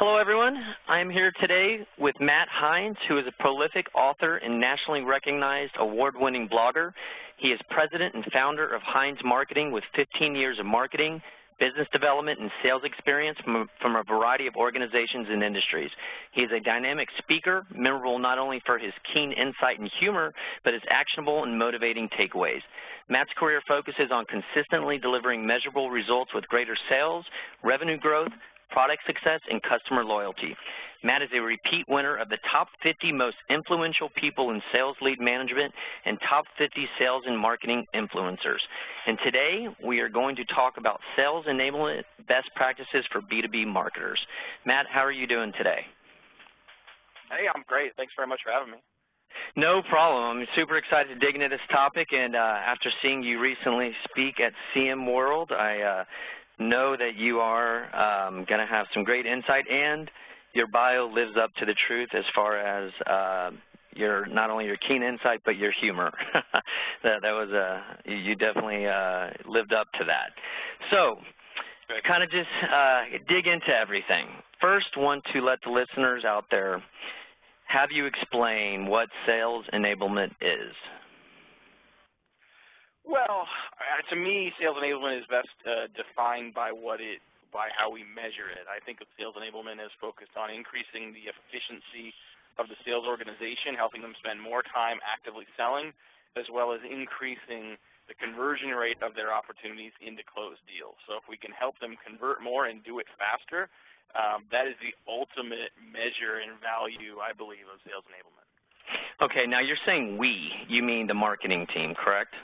Hello, everyone. I'm here today with Matt Heinz, who is a prolific author and nationally recognized award-winning blogger. He is president and founder of Heinz Marketing with 15 years of marketing, business development, and sales experience from a variety of organizations and industries. He is a dynamic speaker, memorable not only for his keen insight and humor, but his actionable and motivating takeaways. Matt's career focuses on consistently delivering measurable results with greater sales, revenue growth, product success, and customer loyalty. Matt is a repeat winner of the top 50 most influential people in sales lead management and top 50 sales and marketing influencers. And today, we are going to talk about sales enablement best practices for B2B marketers. Matt, how are you doing today? Hey, I'm great. Thanks very much for having me. No problem. I'm super excited to dig into this topic, and after seeing you recently speak at CM World, I know that you are going to have some great insight, and your bio lives up to the truth as far as your not only your keen insight but your humor. that was you definitely lived up to that. So, kind of just dig into everything. First, want to let the listeners out there have you explain what sales enablement is. Well, to me, sales enablement is best defined by how we measure it. I think of sales enablement as focused on increasing the efficiency of the sales organization, helping them spend more time actively selling, as well as increasing the conversion rate of their opportunities into closed deals. So if we can help them convert more and do it faster, that is the ultimate measure and value, I believe, of sales enablement. Okay, now you're saying we. You mean the marketing team, correct?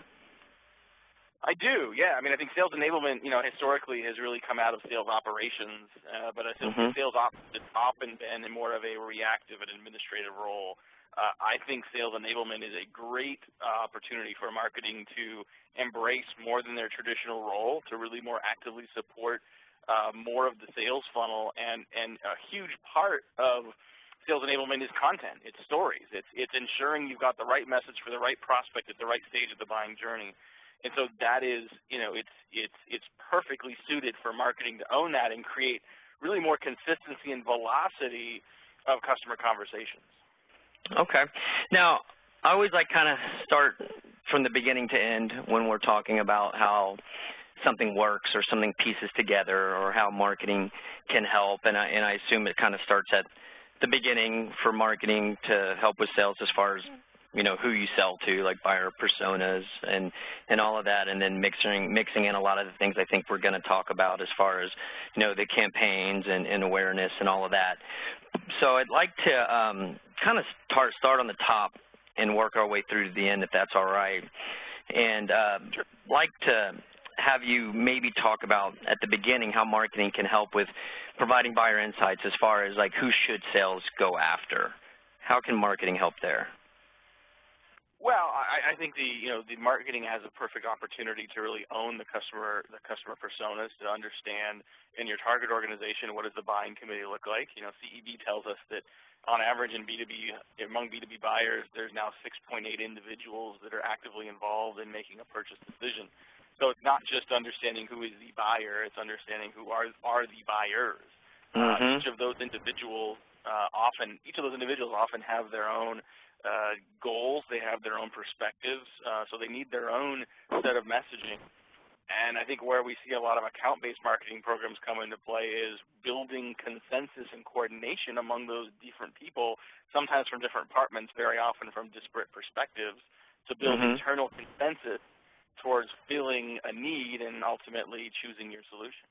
I do, yeah. I mean, I think sales enablement, you know, historically has really come out of sales operations, but I think sales ops has often been in more of a reactive and administrative role. I think sales enablement is a great opportunity for marketing to embrace more than their traditional role, to really more actively support more of the sales funnel, and a huge part of sales enablement is content. It's stories. It's ensuring you've got the right message for the right prospect at the right stage of the buying journey. And so that is, you know, it's perfectly suited for marketing to own that and create really more consistency and velocity of customer conversations. Okay. Now, I always like kind of start from the beginning to end when we're talking about how something works or something pieces together or how marketing can help, and I assume it kind of starts at the beginning for marketing to help with sales as far as you know, who you sell to, like buyer personas and all of that, and then mixing in a lot of the things I think we're going to talk about as far as, you know, the campaigns and awareness and all of that. So I'd like to kind of start on the top and work our way through to the end, if that's all right. And sure. Like to have you maybe talk about at the beginning how marketing can help with providing buyer insights as far as like who should sales go after. How can marketing help there? Well, I think the marketing has a perfect opportunity to really own the customer personas, to understand in your target organization what does the buying committee look like. You know, CEB tells us that on average in B2B, among B2B buyers, there's now 6.8 individuals that are actively involved in making a purchase decision. So it's not just understanding who is the buyer; it's understanding who are the buyers. Each of those individuals often have their own goals, they have their own perspectives, so they need their own set of messaging. And I think where we see a lot of account-based marketing programs come into play is building consensus and coordination among those different people, sometimes from different departments, very often from disparate perspectives, to build internal consensus towards filling a need and ultimately choosing your solution.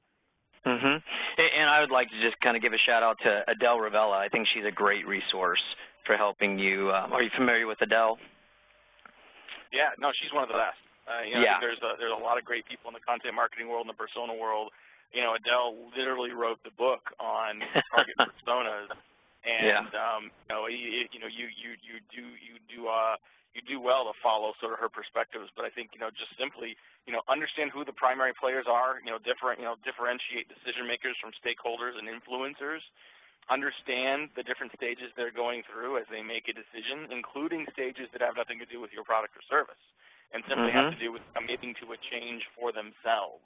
And I would like to just kind of give a shout-out to Adele Revella. I think she's a great resource for helping you. Are you familiar with Adele? Yeah, no, she's one of the best. Yeah. There's a lot of great people in the content marketing world and the persona world. You know, Adele literally wrote the book on target personas, and you do well to follow sort of her perspectives, but I think, you know, just simply, you know, understand who the primary players are, you know, differentiate decision makers from stakeholders and influencers, understand the different stages they're going through as they make a decision, including stages that have nothing to do with your product or service and simply have to do with committing to a change for themselves.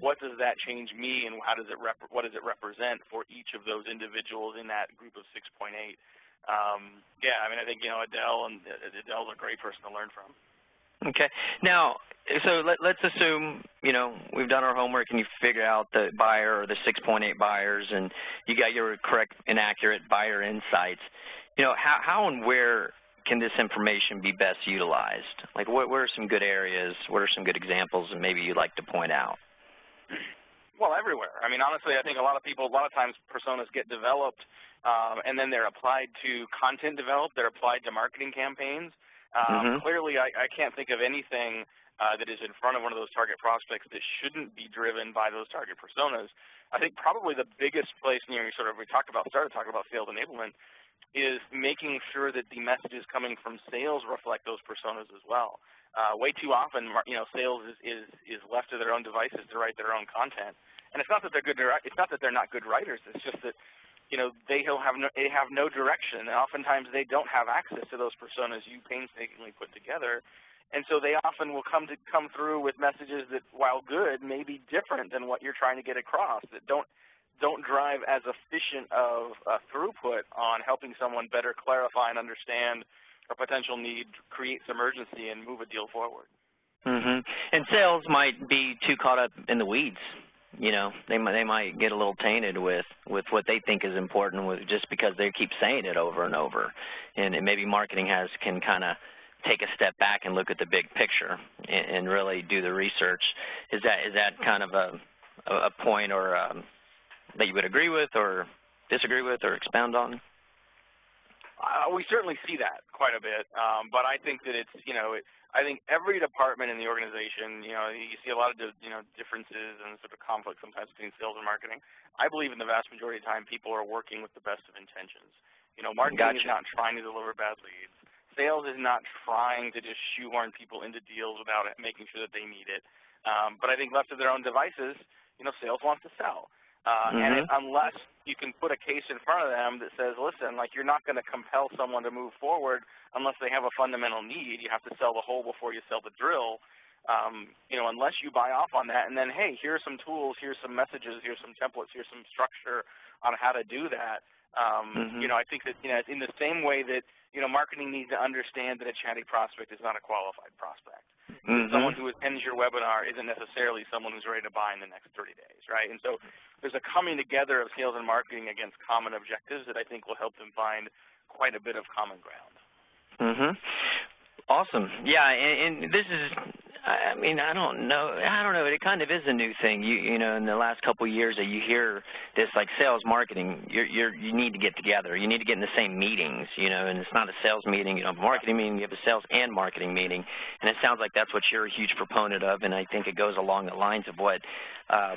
What does that change mean, and how does it represent for each of those individuals in that group of 6.8? Yeah, I mean, I think, you know, Adele's a great person to learn from. Okay. Now, so let's assume, you know, we've done our homework and you figure out the buyer or the 6.8 buyers and you got your correct and accurate buyer insights. You know, how and where can this information be best utilized? Like, what are some good areas? What are some good examples and maybe you'd like to point out? Well, everywhere. I mean, honestly, I think a lot of times personas get developed and then they're applied to content developed, they're applied to marketing campaigns. Clearly, I can't think of anything that is in front of one of those target prospects that shouldn't be driven by those target personas. I think probably the biggest place, you know, we started talking about sales enablement, is making sure that the messages coming from sales reflect those personas as well. Way too often, you know, sales is left to their own devices to write their own content, and it's not that they're good. It's not that they're not good writers. It's just that, you know, they have no direction, and oftentimes they don't have access to those personas you painstakingly put together, and so they often will come through with messages that, while good, may be different than what you're trying to get across. That don't drive as efficient of a throughput on helping someone better clarify and understand a potential need, create some urgency, and move a deal forward. Mm-hmm. And sales might be too caught up in the weeds. You know, they might get a little tainted with what they think is important, with just because they keep saying it over and over, and maybe marketing can kind of take a step back and look at the big picture and really do the research. Is that kind of a point or that you would agree with or disagree with or expound on? We certainly see that quite a bit, but I think that it's, you know, I think every department in the organization, you know, you see a lot of, you know, differences and sort of conflict sometimes between sales and marketing. I believe in the vast majority of the time people are working with the best of intentions. You know, marketing is not trying to deliver bad leads. Sales is not trying to just shoehorn people into deals without making sure that they need it. But I think left to their own devices, you know, sales wants to sell. And unless you can put a case in front of them that says, listen, like, you're not going to compel someone to move forward unless they have a fundamental need. You have to sell the hole before you sell the drill. You know, unless you buy off on that and then, hey, here's some tools, here's some messages, here's some templates, here's some structure on how to do that. You know, I think that, you know, in the same way that, you know, marketing needs to understand that a chatty prospect is not a qualified prospect. Someone who attends your webinar isn't necessarily someone who's ready to buy in the next 30 days, right? And so there's a coming together of sales and marketing against common objectives that I think will help them find quite a bit of common ground. Awesome. Yeah, and this is, I mean, I don't know. It kind of is a new thing. You know, in the last couple of years that you hear this, like, sales marketing, you need to get together. You need to get in the same meetings, you know, and it's not a sales meeting, you know, a marketing meeting. You have a sales and marketing meeting, and it sounds like that's what you're a huge proponent of, and I think it goes along the lines of what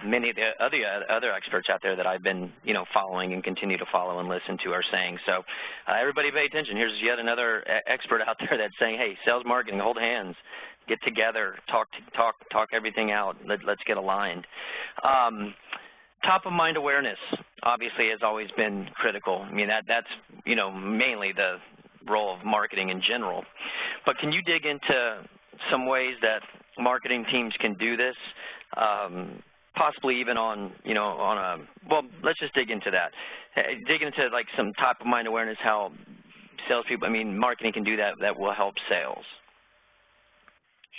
many of the other experts out there that I've been, you know, following and continue to follow and listen to are saying. So everybody pay attention. Here's yet another expert out there that's saying, hey, sales marketing, hold hands. Get together, talk everything out. Let's get aligned. Top of mind awareness obviously has always been critical. I mean, that's, you know, mainly the role of marketing in general. But can you dig into some ways that marketing teams can do this? Possibly even on, you know, on a, well, let's just dig into that. Dig into, like, some top of mind awareness, how salespeople, I mean, marketing can do that will help sales.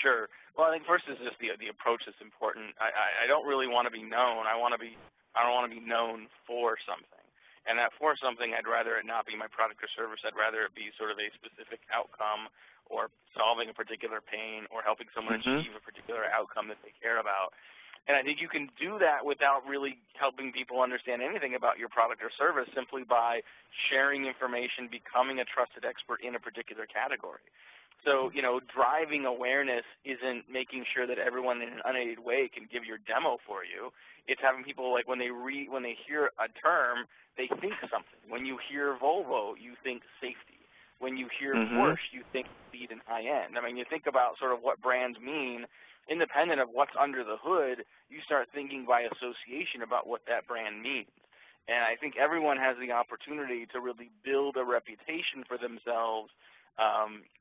Sure. Well, I think first is just the approach that's important. I don't really want to be known. I don't want to be known for something. And that for something, I'd rather it not be my product or service. I'd rather it be sort of a specific outcome, or solving a particular pain, or helping someone achieve a particular outcome that they care about. And I think you can do that without really helping people understand anything about your product or service, simply by sharing information, becoming a trusted expert in a particular category. So, you know, driving awareness isn't making sure that everyone in an unaided way can give your demo for you. It's having people, like, when they hear a term, they think something. When you hear Volvo, you think safety. When you hear Porsche, you think speed and high end. I mean, you think about sort of what brands mean. Independent of what's under the hood, you start thinking by association about what that brand means. And I think everyone has the opportunity to really build a reputation for themselves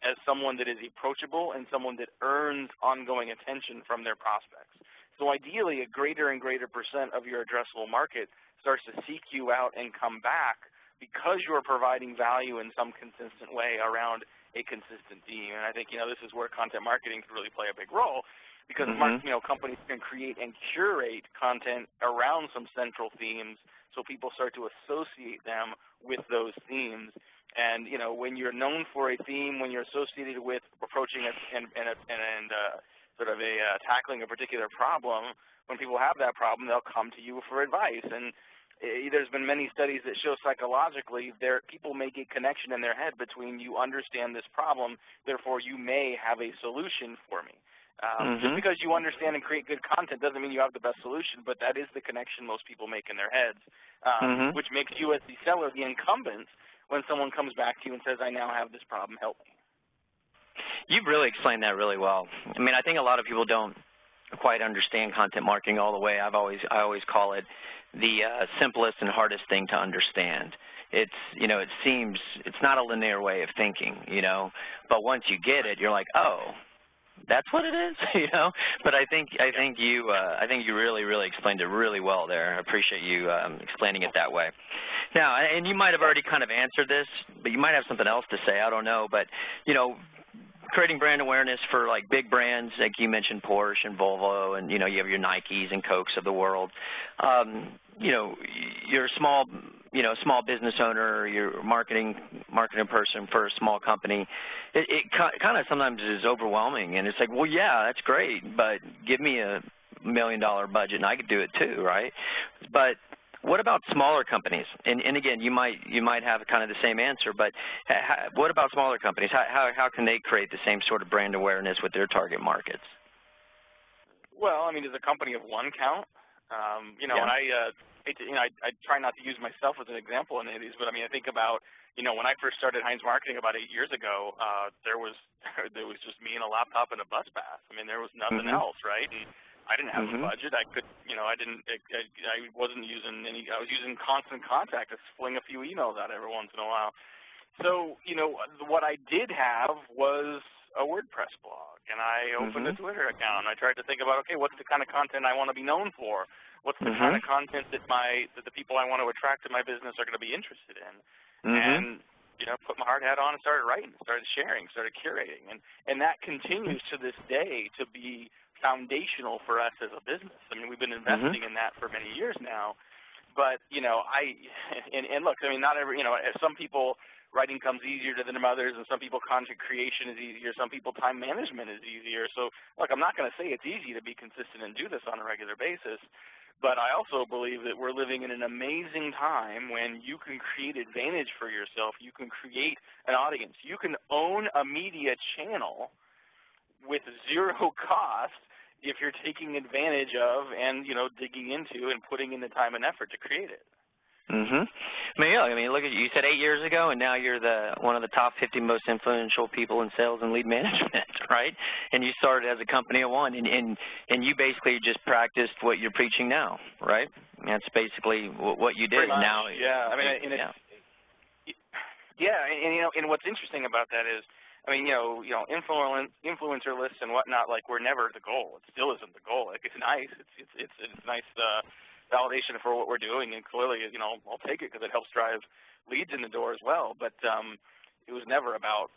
as someone that is approachable and someone that earns ongoing attention from their prospects. So ideally, a greater and greater percent of your addressable market starts to seek you out and come back because you're providing value in some consistent way around a consistent theme. And I think, this is where content marketing could really play a big role, because companies can create and curate content around some central themes, so people start to associate them with those themes. And when you're known for a theme, when you're associated with approaching it tackling a particular problem, when people have that problem, they'll come to you for advice. And there's been many studies that show psychologically people make a connection in their head between you understand this problem, therefore you may have a solution for me. Just because you understand and create good content doesn't mean you have the best solution, but that is the connection most people make in their heads, which makes you as the seller the incumbent when someone comes back to you and says, I now have this problem, help me. You've really explained that really well. I mean, I think a lot of people don't quite understand content marketing all the way. I always call it the simplest and hardest thing to understand. It's, it's not a linear way of thinking, but once you get it, you're like, oh, that's what it is, But I think you really explained it really well there. I appreciate you explaining it that way. Now, and you might have already kind of answered this, but you might have something else to say. I don't know, but creating brand awareness for like big brands, like you mentioned Porsche and Volvo, and you have your Nikes and Cokes of the world. You're a small, small business owner, you're a marketing person for a small company. It kind of sometimes is overwhelming, and it's like, well, yeah, that's great, but give me a $1 million budget, and I could do it too, right? But what about smaller companies? And again, you might have kind of the same answer, but what about smaller companies? How can they create the same sort of brand awareness with their target markets? Well, I mean, does a company of one count? And I try not to use myself as an example in any of these, but I mean, I think about, when I first started Heinz Marketing about 8 years ago, there was just me and a laptop and a bus pass. I mean, there was nothing else, right? And I didn't have a budget. I was using Constant Contact to fling a few emails out every once in a while. So, what I did have was a WordPress blog, and I opened a Twitter account. I tried to think about, okay, what's the kind of content I want to be known for? What's the kind of content that the people I want to attract to my business are going to be interested in? And put my hard hat on and started writing, started sharing, started curating, and that continues to this day to be foundational for us as a business. I mean, we've been investing in that for many years now, but look, I mean, not every some people. Writing comes easier than others, and some people content creation is easier, some people time management is easier. So, look, I'm not going to say it's easy to be consistent and do this on a regular basis, but I also believe that we're living in an amazing time when you can create advantage for yourself, you can create an audience, you can own a media channel with zero cost if you're taking advantage of and, digging into and putting in the time and effort to create it. I mean, look at you. You said 8 years ago, and now you're one of the top 50 most influential people in sales and lead management, right? And you started as a company of one, and you basically just practiced what you're preaching now, right? And that's basically what you did. Pretty much, now. Yeah, I mean, and what's interesting about that is, I mean, influencer lists and whatnot, like, were never the goal. It still isn't the goal. Like, it's nice. It's nice. Validation for what we're doing, and clearly, I'll take it because it helps drive leads in the door as well. But it was never about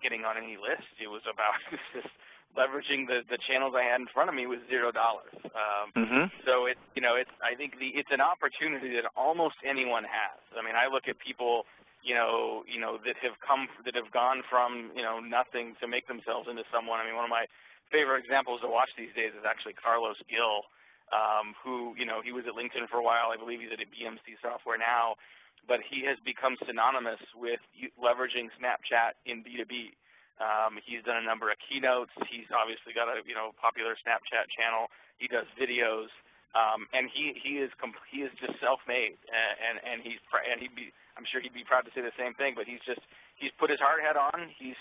getting on any list. It was about just leveraging the channels I had in front of me with $0. So it's I think it's an opportunity that almost anyone has. I mean, I look at people that have gone from nothing to make themselves into someone. I mean, one of my favorite examples to watch these days is actually Carlos Gil. Who, he was at LinkedIn for a while. I believe he's at a BMC software now, but he has become synonymous with leveraging Snapchat in B2B. He's done a number of keynotes. He's obviously got a, popular Snapchat channel. He does videos, and he is just self-made, and I'm sure he'd be proud to say the same thing. But he's put his hard hat on. He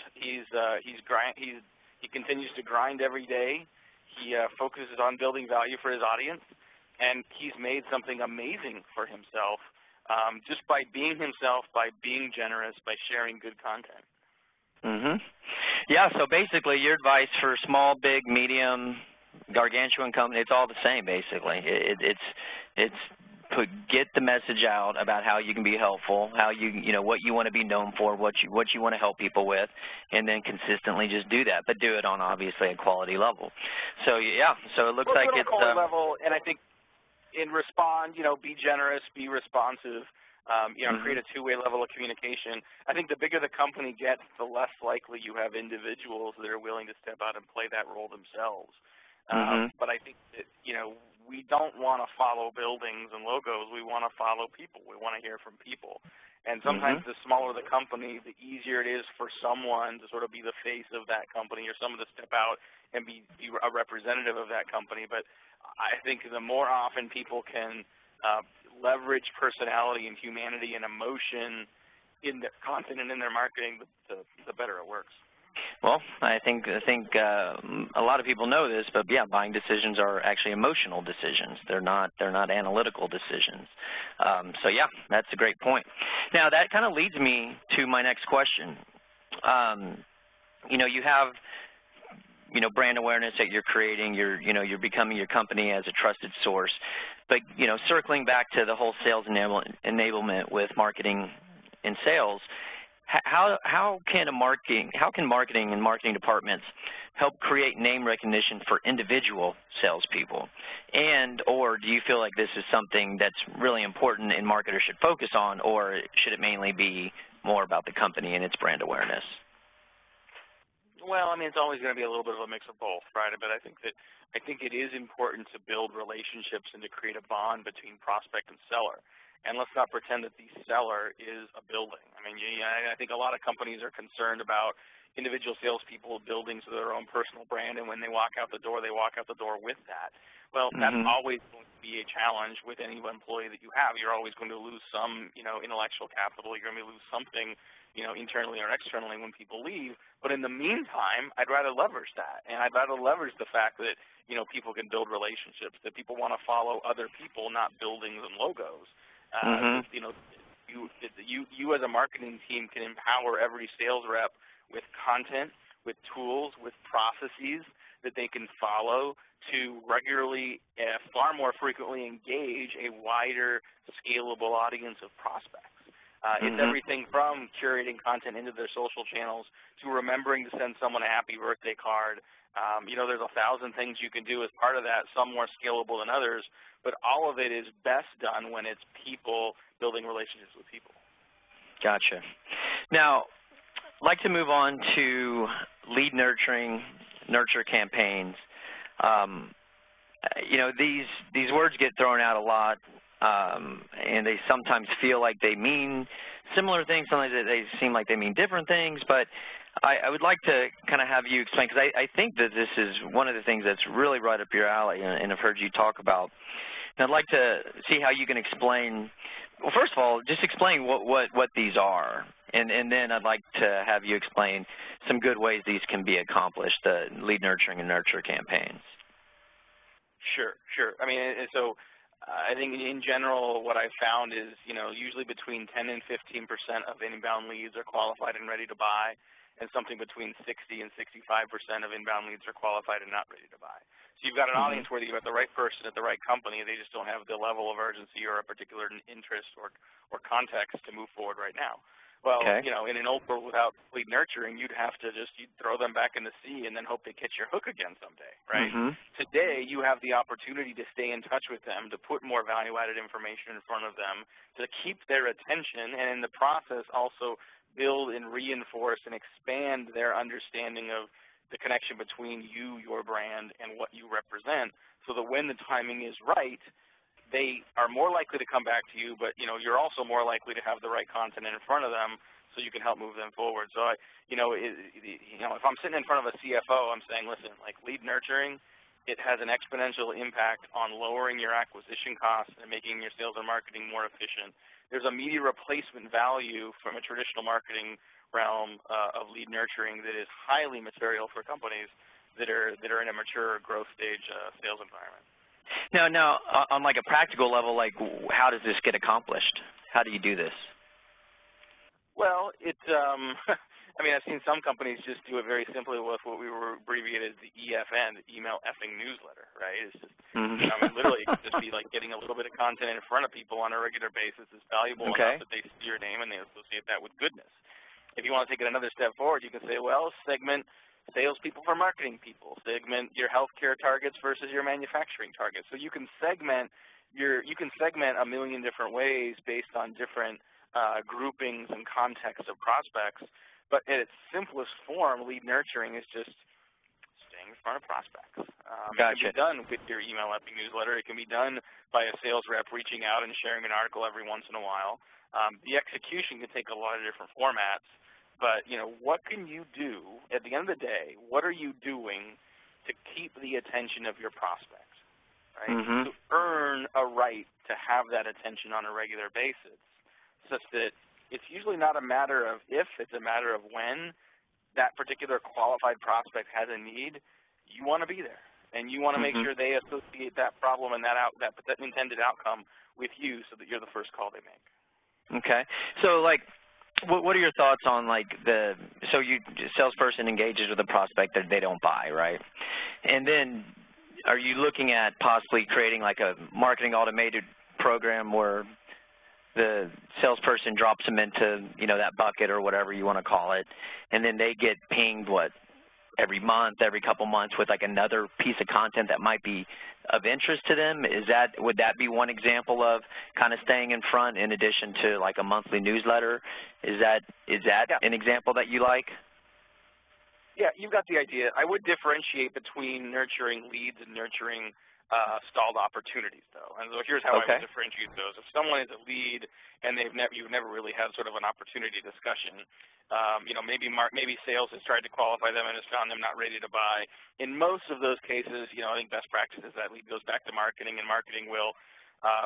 continues to grind every day. He focuses on building value for his audience, and he's made something amazing for himself just by being himself, by being generous, by sharing good content. Yeah, so basically your advice for small, big, medium, gargantuan company, it's all the same basically. Get the message out about how you can be helpful, how you know what you want to be known for, what you want to help people with, and then consistently just do that, but do it on obviously a quality level. So yeah, so it looks like it's quality level, and I think in respond, you know, be generous, be responsive. You know, create a two-way level of communication. I think the bigger the company gets, the less likely you have individuals that are willing to step out and play that role themselves. But I think that, you know, we don't want to follow buildings and logos. We want to follow people. We want to hear from people. And sometimes the smaller the company, the easier it is for someone to sort of be the face of that company or someone to step out and be a representative of that company. But I think the more often people can leverage personality and humanity and emotion in their content and in their marketing, the better it works. Well, I think a lot of people know this, but yeah, buying decisions are actually emotional decisions. They're not analytical decisions. So yeah, that's a great point. Now that kind of leads me to my next question. You know, you have brand awareness that you're creating, you're becoming your company as a trusted source. But, you know, circling back to the whole sales enablement with marketing and sales, how can marketing and marketing departments help create name recognition for individual salespeople? And or do you feel like this is something that's really important and marketers should focus on, or should it mainly be more about the company and its brand awareness? Well, I mean, it's always going to be a little bit of a mix of both, right? But I think it is important to build relationships and to create a bond between prospect and seller. And let's not pretend that the seller is a building. I mean, I think a lot of companies are concerned about individual salespeople building to their own personal brand, and when they walk out the door with that. Well, that's always going to be a challenge with any employee that you have. You're always going to lose some, you know, intellectual capital. You're going to lose something, you know, internally or externally when people leave. But in the meantime, I'd rather leverage that. And I'd rather leverage the fact that, you know, people can build relationships, that people want to follow other people, not buildings and logos. You know, you as a marketing team can empower every sales rep with content, with tools, with processes that they can follow to regularly, far more frequently engage a wider, scalable audience of prospects. It's everything from curating content into their social channels to remembering to send someone a happy birthday card. You know, there's 1,000 things you can do as part of that, some more scalable than others, but all of it is best done when it's people building relationships with people. Gotcha. Now, I'd like to move on to lead nurturing, nurture campaigns. You know, these words get thrown out a lot. And they sometimes feel like they mean similar things, sometimes they seem like they mean different things, but I would like to kind of have you explain, because I think that this is one of the things that's really right up your alley and I've heard you talk about. And I'd like to see how you can explain, well, first of all, just explain what these are, and then I'd like to have you explain some good ways these can be accomplished, the lead nurturing and nurture campaigns. Sure, sure. I mean, so I think in general what I've found is, you know, usually between 10 and 15% of inbound leads are qualified and ready to buy, and something between 60 and 65% of inbound leads are qualified and not ready to buy. So you've got an audience where you've got the right person at the right company, they just don't have the level of urgency or a particular interest or context to move forward right now. Well, you know, in an old world without lead nurturing, you'd have to you'd throw them back in the sea and then hope they catch your hook again someday, right? Today, you have the opportunity to stay in touch with them, to put more value-added information in front of them, to keep their attention, and in the process also build and reinforce and expand their understanding of the connection between you, your brand, and what you represent, so that when the timing is right, they are more likely to come back to you, but, you know, you're also more likely to have the right content in front of them so you can help move them forward. So, you know, if I'm sitting in front of a CFO, I'm saying, listen, like lead nurturing, it has an exponential impact on lowering your acquisition costs and making your sales and marketing more efficient. There's a media replacement value from a traditional marketing realm of lead nurturing that is highly material for companies that are in a mature growth stage sales environment. Now, on like a practical level, like how does this get accomplished? How do you do this? Well, I mean, I've seen some companies just do it very simply with what we were abbreviated as the EFN, email effing newsletter, right? It's just, I mean, literally, it could just be like getting a little bit of content in front of people on a regular basis is valuable enough that they see your name and they associate that with goodness. If you want to take it another step forward, you can say, well, segment salespeople for marketing people, segment your healthcare targets versus your manufacturing targets. So you can segment your, you can segment a million different ways based on different groupings and contexts of prospects, but in its simplest form, lead nurturing is just staying in front of prospects. It can be done with your email epic newsletter. It can be done by a sales rep reaching out and sharing an article every once in a while. The execution can take a lot of different formats, but you know, what can you do at the end of the day? What are you doing to keep the attention of your prospects, right? To earn a right to have that attention on a regular basis, such that it's usually not a matter of if, it's a matter of when that particular qualified prospect has a need, you want to be there. And you want to make sure they associate that problem and that, that intended outcome with you so that you're the first call they make. Okay. So, like, what are your thoughts on, like, the – so you salesperson engages with a prospect that they don't buy, right? And then are you looking at possibly creating, like, a marketing automated program where – the salesperson drops them into, you know, that bucket or whatever you want to call it, and then they get pinged, what, every month, every couple months with like another piece of content that might be of interest to them? Is that, would that be one example of kind of staying in front in addition to like a monthly newsletter? Is that an example that you like? Yeah, you've got the idea. I would differentiate between nurturing leads and nurturing stalled opportunities, though. And so here's how I would differentiate those. If someone is a lead and they've never, you've never really had sort of an opportunity discussion, you know, maybe sales has tried to qualify them and has found them not ready to buy. In most of those cases, you know, I think best practice is that lead goes back to marketing, and marketing will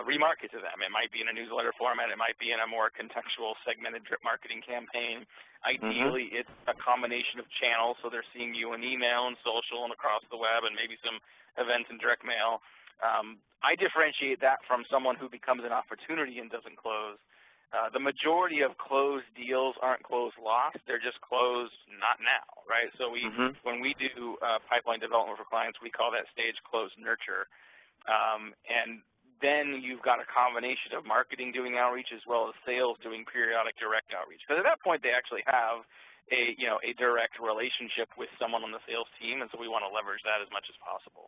remarket to them. It might be in a newsletter format. It might be in a more contextual segmented drip marketing campaign. Ideally, it's a combination of channels, so they're seeing you in email and social and across the web and maybe some events and direct mail. I differentiate that from someone who becomes an opportunity and doesn't close. The majority of closed deals aren't closed lost. They're just closed not now, right? So we, when we do pipeline development for clients, we call that stage closed nurture. And then you've got a combination of marketing doing outreach as well as sales doing periodic direct outreach. Because at that point, they actually have a, you know, a direct relationship with someone on the sales team, and so we want to leverage that as much as possible.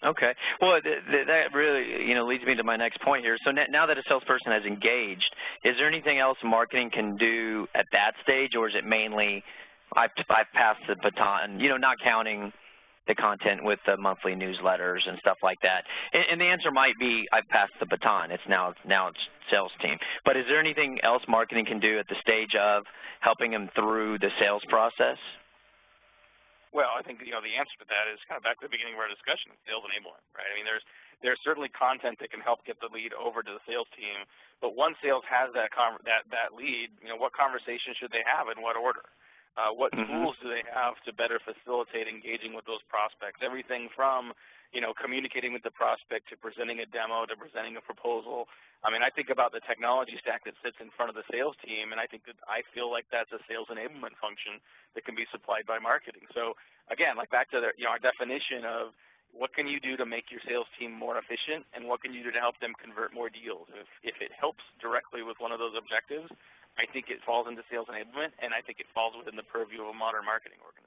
Okay. Well, that really, you know, leads me to my next point here. So now that a salesperson has engaged, is there anything else marketing can do at that stage, or is it mainly I've passed the baton, you know, not counting the content with the monthly newsletters and stuff like that? And the answer might be, I've passed the baton. It's now it's sales team. But is there anything else marketing can do at the stage of helping them through the sales process? Well, I think, you know, the answer to that is kind of back to the beginning of our discussion, sales enablement, right? I mean, there's certainly content that can help get the lead over to the sales team, but once sales has that lead, you know, what conversation should they have in what order? What tools do they have to better facilitate engaging with those prospects? Everything from, you know, communicating with the prospect to presenting a demo to presenting a proposal. I mean, I think about the technology stack that sits in front of the sales team, and I think that I feel like that's a sales enablement function that can be supplied by marketing. So, again, like back to the, you know, our definition of what can you do to make your sales team more efficient and what can you do to help them convert more deals? If it helps directly with one of those objectives, I think it falls into sales enablement, and I think it falls within the purview of a modern marketing organization.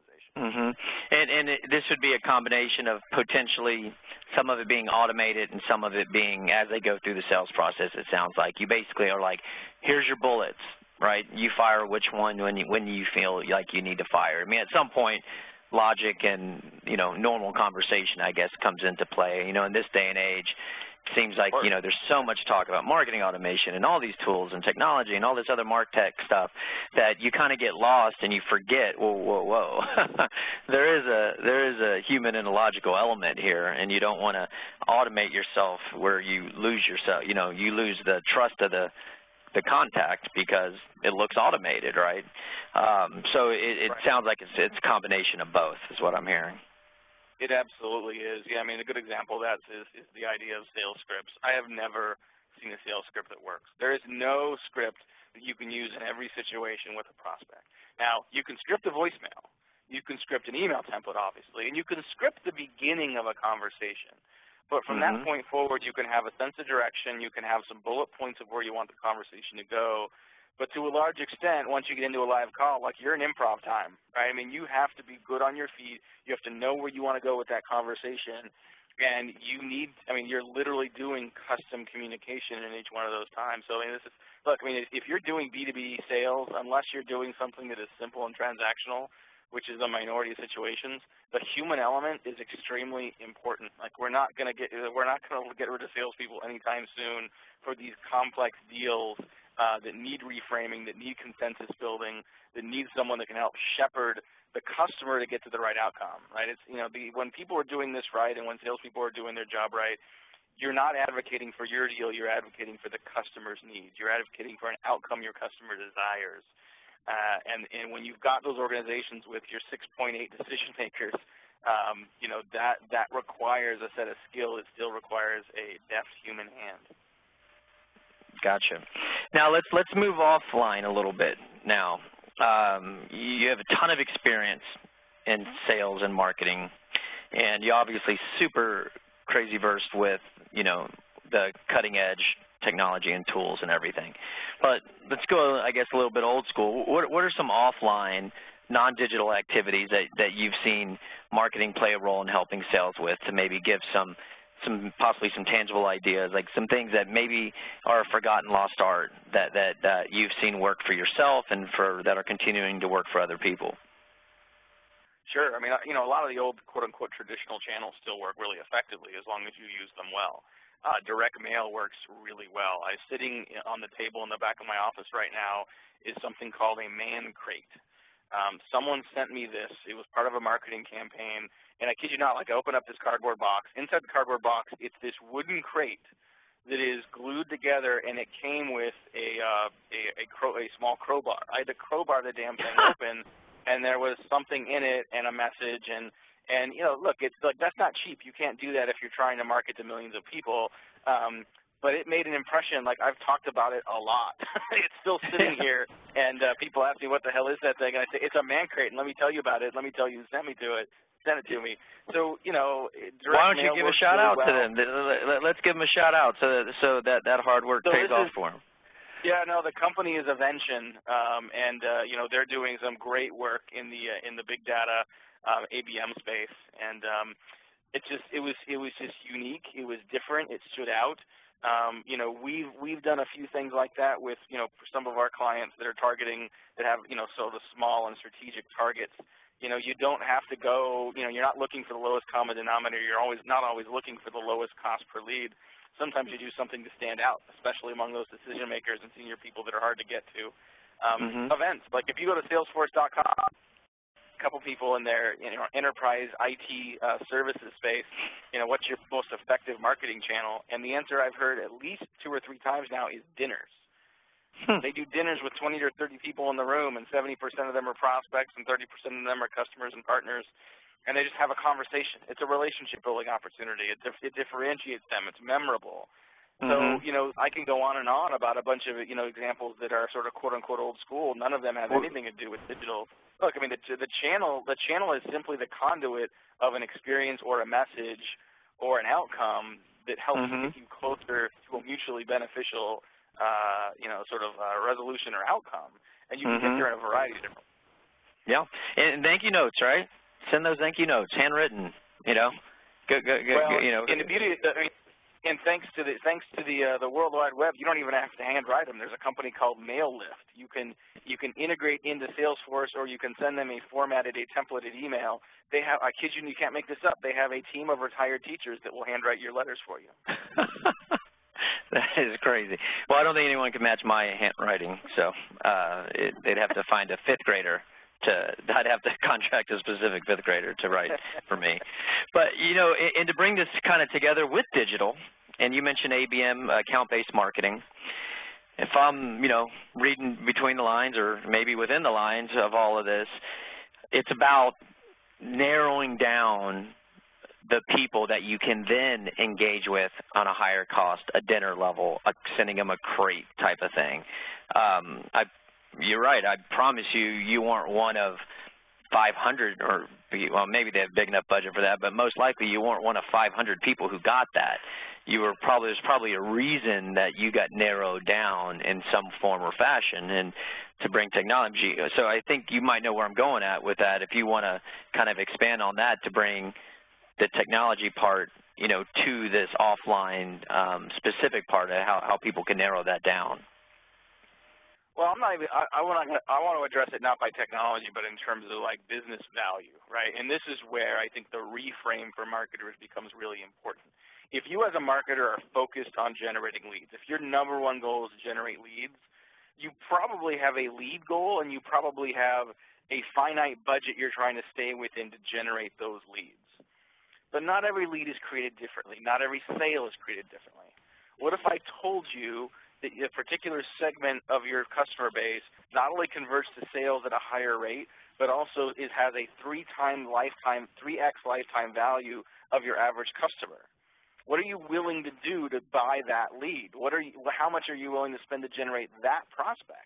And this would be a combination of potentially some of it being automated and some of it being as they go through the sales process, it sounds like. You basically are like, here's your bullets, right? You fire which one when you feel like you need to fire. I mean, at some point, logic and, you know, normal conversation, I guess, comes into play. You know, in this day and age, seems like, you know, there's so much talk about marketing automation and all these tools and technology and all this other MarTech stuff that you kind of get lost and you forget, whoa, there is a human and a logical element here, and you don't want to automate yourself where you lose yourself, you know, you lose the trust of the contact because it looks automated, right? So it sounds like it's a combination of both is what I'm hearing. It absolutely is. Yeah, I mean, a good example of that is the idea of sales scripts. I have never seeing a sales script that works. There is no script that you can use in every situation with a prospect. Now, you can script a voicemail. You can script an email template, obviously, and you can script the beginning of a conversation. But from that point forward, you can have a sense of direction. You can have some bullet points of where you want the conversation to go. But to a large extent, once you get into a live call, like you're in improv time, right? I mean, you have to be good on your feet. You have to know where you want to go with that conversation. And you need, I mean, you're literally doing custom communication in each one of those times. So, I mean, this is, look, I mean, if you're doing B2B sales, unless you're doing something that is simple and transactional, which is a minority of situations, the human element is extremely important. Like, we're not going to get rid of salespeople anytime soon for these complex deals that need reframing, that need consensus building, that need someone that can help shepherd the customer to get to the right outcome. Right? It's, you know, when people are doing this right and when salespeople are doing their job right, you're not advocating for your deal. You're advocating for the customer's needs. You're advocating for an outcome your customer desires. And when you've got those organizations with your 6.8 decision makers, you know, that requires a set of skill. It still requires a deft human hand. Gotcha. Now let's move offline a little bit. Now you have a ton of experience in sales and marketing, and you're obviously super crazy versed with, you know, the cutting edge technology and tools and everything. But let's go, I guess, a little bit old school. What are some offline, non-digital activities that you've seen marketing play a role in helping sales with, to maybe give possibly some tangible ideas, like some things that maybe are a forgotten lost art that you've seen work for yourself and that are continuing to work for other people? Sure. I mean, you know, a lot of the old quote-unquote traditional channels still work really effectively as long as you use them well. Direct mail works really well. Sitting on the table in the back of my office right now is something called a man crate. Someone sent me this. It was part of a marketing campaign, and I kid you not, like, I opened up this cardboard box. Inside the cardboard box, it's this wooden crate that is glued together, and it came with a small crowbar. I had to crowbar the damn thing open, and there was something in it and a message. And, you know, look, it's like, that's not cheap. You can't do that if you're trying to market to millions of people. But it made an impression. Like, I've talked about it a lot. It's still sitting here, and people ask me, what the hell is that thing? And I say, it's a man crate, and let me tell you about it. Let me tell you who sent me to it. Send it to me. So, you know, why don't you give a shout-out to them? Let's give them a shout-out so that hard work pays off for them. Yeah, no, the company is Avention, you know, they're doing some great work in the big data ABM space, and it was just unique. It was different. It stood out. You know, we've done a few things like that with, you know, some of our clients that are targeting, that have, you know, sort of small and strategic targets. You know, you don't have to go. You know, you're not looking for the lowest common denominator. You're not always looking for the lowest cost per lead. Sometimes you do something to stand out, especially among those decision makers and senior people that are hard to get to. Events, like if you go to Salesforce.com, a couple people in their, you know, enterprise IT services space, you know, what's your most effective marketing channel? And the answer I've heard at least 2 or 3 times now is dinners. They do dinners with 20 or 30 people in the room, and 70% of them are prospects and 30% of them are customers and partners. And they just have a conversation. It's a relationship-building opportunity. It differentiates them. It's memorable. So, you know, I can go on and on about a bunch of, you know, examples that are sort of quote-unquote old school. None of them have anything to do with digital. Look, I mean, the channel is simply the conduit of an experience or a message or an outcome that helps get you closer to a mutually beneficial, you know, sort of resolution or outcome. And you can get there in a variety of different ways. Yeah. And thank you notes, right? Send those thank you notes, handwritten. You know, go, you know. And the beauty, and thanks to the World Wide Web, you don't even have to handwrite them. There's a company called Mail Lift. You can integrate into Salesforce, or you can send them a templated email. They have, I kid you, can't make this up. They have a team of retired teachers that will handwrite your letters for you. That is crazy. Well, I don't think anyone can match my handwriting, so they'd have to find a fifth grader. I'd have to contract a specific fifth grader to write for me. But, you know, and to bring this kind of together with digital, and you mentioned ABM, account-based marketing. If I'm, you know, reading between the lines or maybe within the lines of all of this, it's about narrowing down the people that you can then engage with on a higher cost, a dinner level, sending them a crate type of thing. You're right. I promise you, you aren't one of 500 or, well, maybe they have a big enough budget for that, but most likely you weren't one of 500 people who got that. You were probably, there's probably a reason that you got narrowed down in some form or fashion and to bring technology. So I think you might know where I'm going at with that. If you want to kind of expand on that to bring the technology part, you know, to this offline specific part of how people can narrow that down. Well, I'm not even, I want to address it not by technology, but in terms of like business value, right? And this is where I think the reframe for marketers becomes really important. If you as a marketer are focused on generating leads, if your number one goal is to generate leads, you probably have a lead goal and you probably have a finite budget you're trying to stay within to generate those leads. But not every lead is created differently. Not every sale is created differently. What if I told you that a particular segment of your customer base not only converts to sales at a higher rate, but also it has a 3x lifetime value of your average customer? What are you willing to do to buy that lead? What are you, how much are you willing to spend to generate that prospect?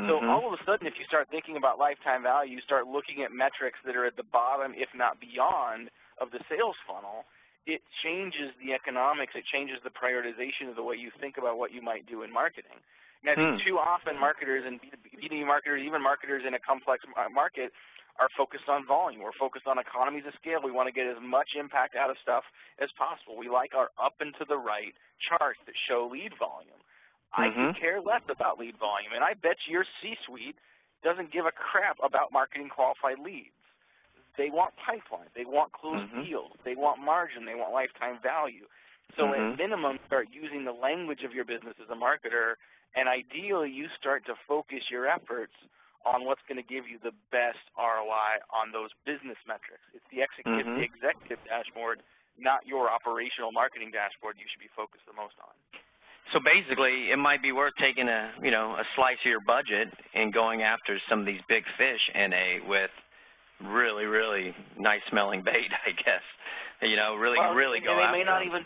Mm-hmm. So all of a sudden, if you start thinking about lifetime value, you start looking at metrics that are at the bottom, if not beyond, of the sales funnel. It changes the economics, it changes the prioritization of the way you think about what you might do in marketing. And I think too often marketers and B2B marketers, even marketers in a complex market, are focused on volume. We're focused on economies of scale. We want to get as much impact out of stuff as possible. We like our up and to the right charts that show lead volume. I could care less about lead volume, and I bet your C-suite doesn't give a crap about marketing qualified leads. They want pipeline. They want closed deals. They want margin. They want lifetime value. So at minimum, start using the language of your business as a marketer, and ideally you start to focus your efforts on what's going to give you the best ROI on those business metrics. It's the executive dashboard, not your operational marketing dashboard you should be focused the most on. So basically, it might be worth taking a, you know, a slice of your budget and going after some of these big fish in a with really, really nice-smelling bait, I guess. You know, really, well, really go after them.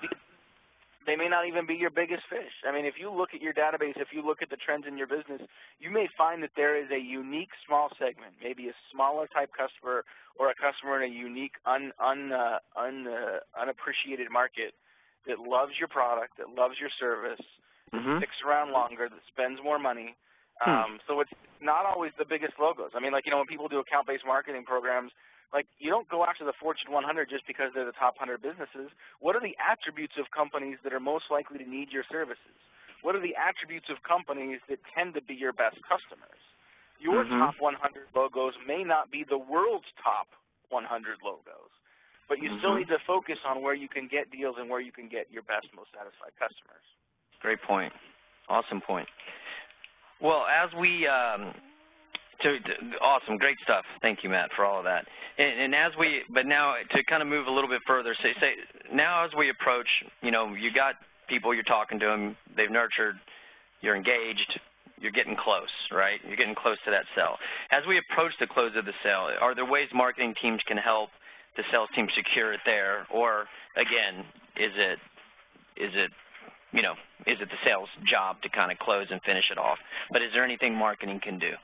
They may not even be your biggest fish. I mean, if you look at your database, if you look at the trends in your business, you may find that there is a unique small segment, maybe a smaller type customer or a customer in a unique, unappreciated market that loves your product, that loves your service, that sticks around longer, that spends more money. So it's not always the biggest logos. I mean, like, you know, when people do account-based marketing programs, like, you don't go after the Fortune 100 just because they're the top 100 businesses. What are the attributes of companies that are most likely to need your services? What are the attributes of companies that tend to be your best customers? Your top 100 logos may not be the world's top 100 logos, but you still need to focus on where you can get deals and where you can get your best, most satisfied customers. Great point. Awesome point. Well, as we awesome, great stuff. Thank you, Matt, for all of that. And as we, but now to kind of move a little bit further, say now as we approach, you know, you got people, you're talking to them, they've nurtured, you're engaged, you're getting close, right? You're getting close to that sale. As we approach the close of the sale, are there ways marketing teams can help the sales team secure it there, or again, is it you know, is it the sales job to kind of close and finish it off? But is there anything marketing can do?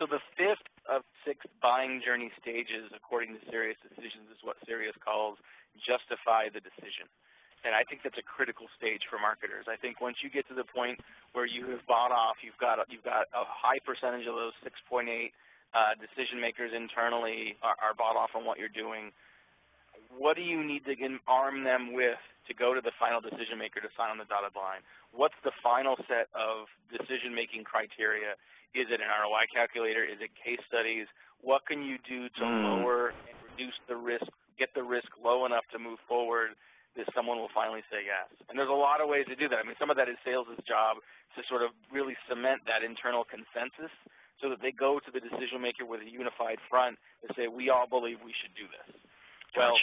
So the fifth of six buying journey stages, according to Sirius Decisions, is what Sirius calls justify the decision. And I think that's a critical stage for marketers. I think once you get to the point where you have bought off, you've got a high percentage of those 6.8 decision makers internally are bought off on what you're doing. What do you need to arm them with to go to the final decision maker to sign on the dotted line? What's the final set of decision-making criteria? Is it an ROI calculator? Is it case studies? What can you do to lower and reduce the risk, get the risk low enough to move forward that someone will finally say yes? And there's a lot of ways to do that. I mean, some of that is sales' job to sort of really cement that internal consensus so that they go to the decision maker with a unified front and say, we all believe we should do this. Well,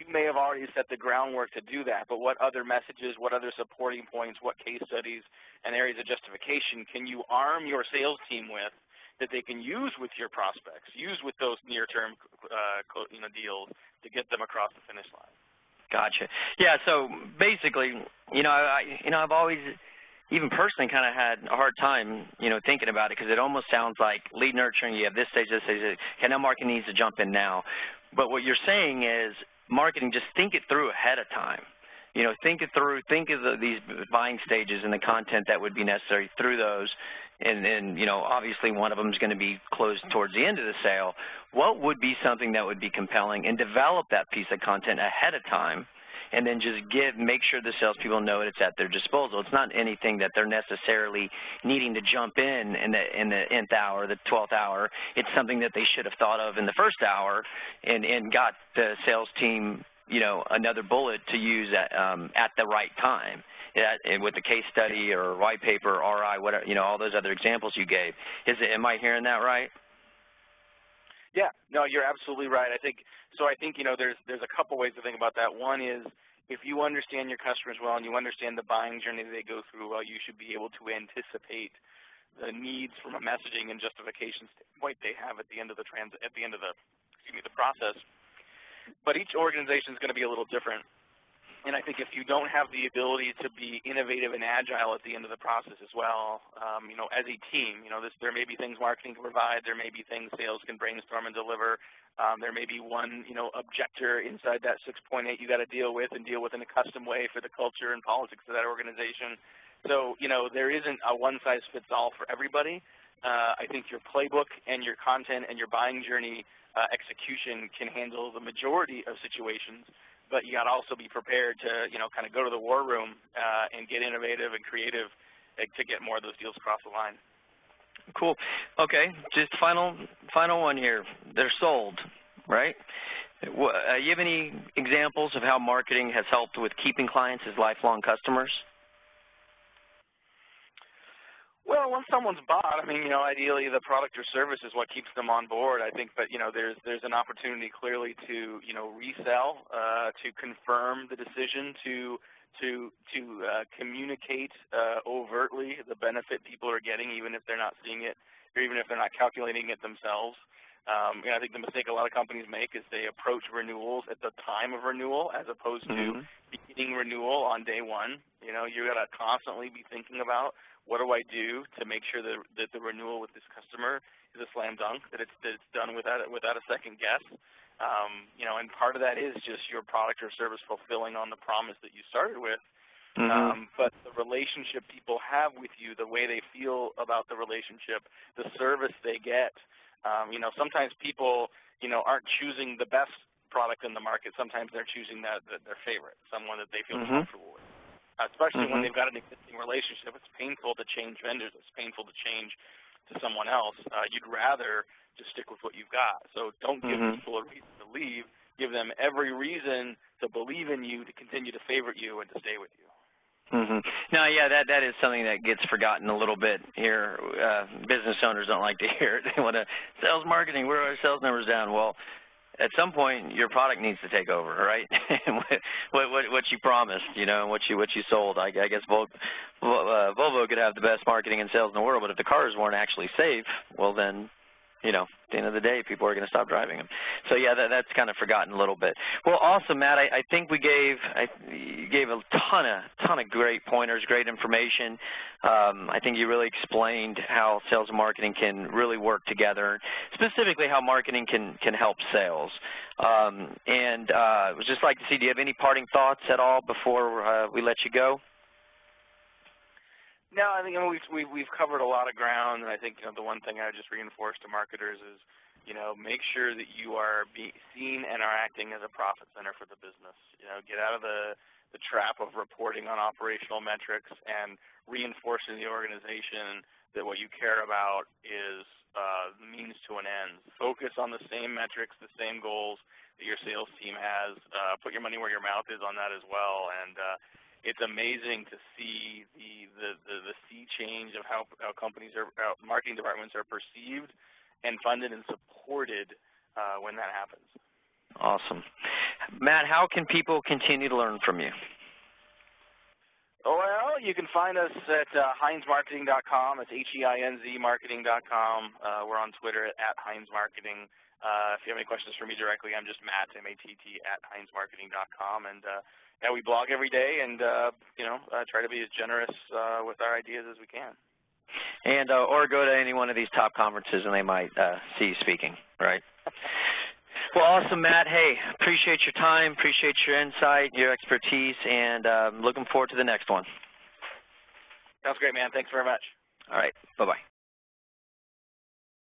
you may have already set the groundwork to do that, but what other messages, what other supporting points, what case studies and areas of justification can you arm your sales team with that they can use with your prospects, use with those near-term deals to get them across the finish line. Gotcha. Yeah. So basically, you know, I've always, even personally, kind of had a hard time, you know, thinking about it, because it almost sounds like lead nurturing. You have this stage, okay, now marketing needs to jump in now. But what you're saying is marketing, just think it through ahead of time. You know, think it through, think of these buying stages and the content that would be necessary through those. And you know, obviously one of them is going to be closed towards the end of the sale. What would be something that would be compelling, and develop that piece of content ahead of time, and then just make sure the salespeople know it's at their disposal. It's not anything that they're necessarily needing to jump in the nth hour, the 12th hour. It's something that they should have thought of in the first hour and got the sales team, you know, another bullet to use at the right time. With the case study or white paper, RI, whatever, you know, all those other examples you gave. Am I hearing that right? Yeah, no, you're absolutely right. I think you know, there's a couple ways to think about that. One is, if you understand your customers well and you understand the buying journey they go through well, you should be able to anticipate the needs from a messaging and justification standpoint they have at the end of the excuse me, the process. But each organization is going to be a little different. And I think if you don't have the ability to be innovative and agile at the end of the process as well, you know, as a team, you know, there may be things marketing can provide, there may be things sales can brainstorm and deliver, there may be one, you know, objector inside that 6.8 you got to deal with in a custom way for the culture and politics of that organization. So, you know, there isn't a one-size-fits-all for everybody. I think your playbook and your content and your buying journey execution can handle the majority of situations. But you got to also be prepared to, you know, kind of go to the war room and get innovative and creative to get more of those deals across the line. Cool. Okay, just final one here. They're sold, right? You have any examples of how marketing has helped with keeping clients as lifelong customers? Well, once someone's bought, I mean, you know, ideally the product or service is what keeps them on board, I think. But, you know, there's an opportunity clearly to, you know, resell, to confirm the decision, to communicate overtly the benefit people are getting, even if they're not seeing it or even if they're not calculating it themselves. And I think the mistake a lot of companies make is they approach renewals at the time of renewal as opposed to beginning renewal on day one. You know, you got to constantly be thinking about, what do I do to make sure that the renewal with this customer is a slam dunk, that it's done without a second guess? You know, and part of that is just your product or service fulfilling on the promise that you started with. But the relationship people have with you, the way they feel about the relationship, the service they get, you know, sometimes people, you know, aren't choosing the best product in the market. Sometimes they're choosing their favorite, someone that they feel comfortable with. Especially when they've got an existing relationship, it's painful to change vendors. It's painful to change to someone else. You'd rather just stick with what you've got. So don't give people a reason to leave. Give them every reason to believe in you, to continue to favorite you, and to stay with you. No, yeah, that is something that gets forgotten a little bit here. Business owners don't like to hear it. They want to, sales marketing, where are our sales numbers down? Well, at some point, your product needs to take over, right? what you promised, you know, what you sold. I guess Volvo could have the best marketing and sales in the world, but if the cars weren't actually safe, well then, you know, at the end of the day, people are going to stop driving them. So yeah, that's kind of forgotten a little bit. Well, awesome, Matt. I think you gave a ton of great pointers, great information. I think you really explained how sales and marketing can really work together, specifically how marketing can help sales. I would just like to see, do you have any parting thoughts at all before we let you go? No, I think, you know, we've covered a lot of ground, and I think, you know, the one thing I would just reinforce to marketers is, you know, make sure that you are seen and are acting as a profit center for the business. You know, get out of the trap of reporting on operational metrics and reinforcing the organization that what you care about is means to an end. Focus on the same metrics, the same goals that your sales team has. Put your money where your mouth is on that as well, and it's amazing to see the sea change of how how marketing departments are perceived and funded and supported when that happens. Awesome. Matt, how can people continue to learn from you? Well, you can find us at HeinzMarketing.com. It's HeinzMarketing.com. We're on Twitter at HeinzMarketing. If you have any questions for me directly, I'm just Matt, M-A-T-T, at HeinzMarketing.com. And yeah, we blog every day and, try to be as generous with our ideas as we can. And or go to any one of these top conferences and they might see you speaking, right? Well, awesome, Matt. Hey, appreciate your time, appreciate your insight, your expertise, and looking forward to the next one. Sounds great, man. Thanks very much. All right. Bye-bye.